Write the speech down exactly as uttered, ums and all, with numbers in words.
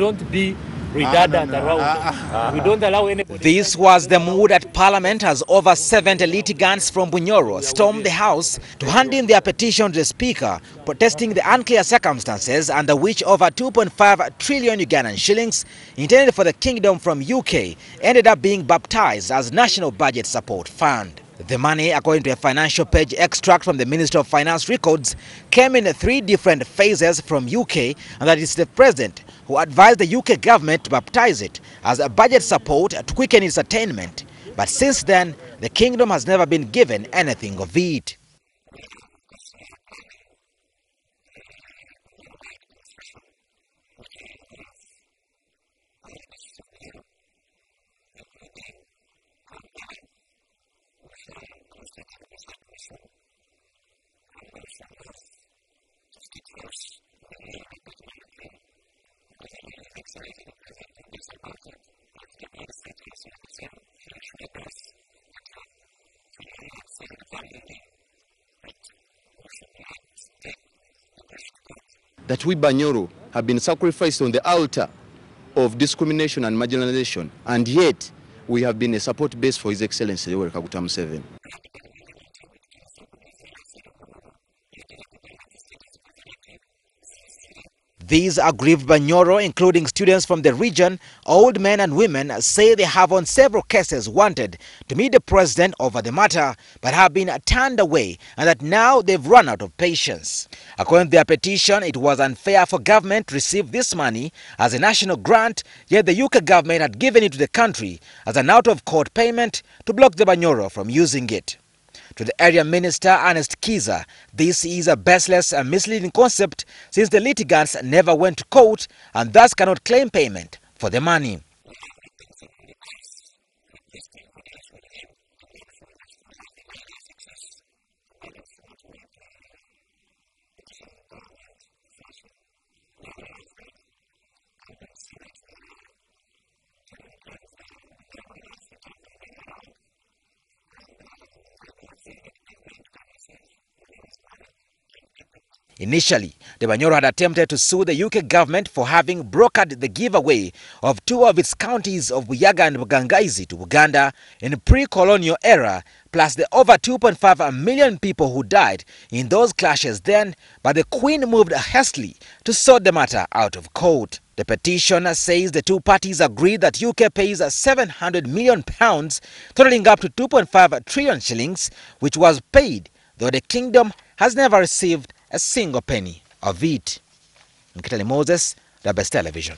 don't be redundant ah, no, no. around. Ah, we don't allow anybody. This was the mood at Parliament as over seventy litigants from Bunyoro stormed the House to hand in their petition to the Speaker, protesting the unclear circumstances under which over two point five trillion Ugandan shillings intended for the kingdom from U K ended up being baptized as National Budget Support Fund. The money, according to a financial page extract from the Minister of Finance records, came in three different phases from U K, and that it's the President who advised the U K government to baptize it as a budget support to quicken its attainment. But since then, the kingdom has never been given anything of it. That we Banyoro have been sacrificed on the altar of discrimination and marginalization, and yet we have been a support base for His Excellency Yoweri Museveni. These aggrieved Banyoro, including students from the region, old men and women, say they have on several cases wanted to meet the president over the matter, but have been turned away, and that now they've run out of patience. According to their petition, it was unfair for government to receive this money as a national grant, yet the U K government had given it to the country as an out-of-court payment to block the Banyoro from using it. To the area minister, Ernest Kiza, this is a baseless and misleading concept since the litigants never went to court and thus cannot claim payment for the money. Initially, the Banyoro had attempted to sue the U K government for having brokered the giveaway of two of its counties of Buyaga and Bugangaizi to Uganda in the pre-colonial era, plus the over two point five million people who died in those clashes then, but the Queen moved hastily to sort the matter out of court. The petition says the two parties agreed that U K pays seven hundred million pounds, totaling up to two point five trillion shillings, which was paid, though the kingdom has never received a single penny of it. Nkitali Moses, the Best Television.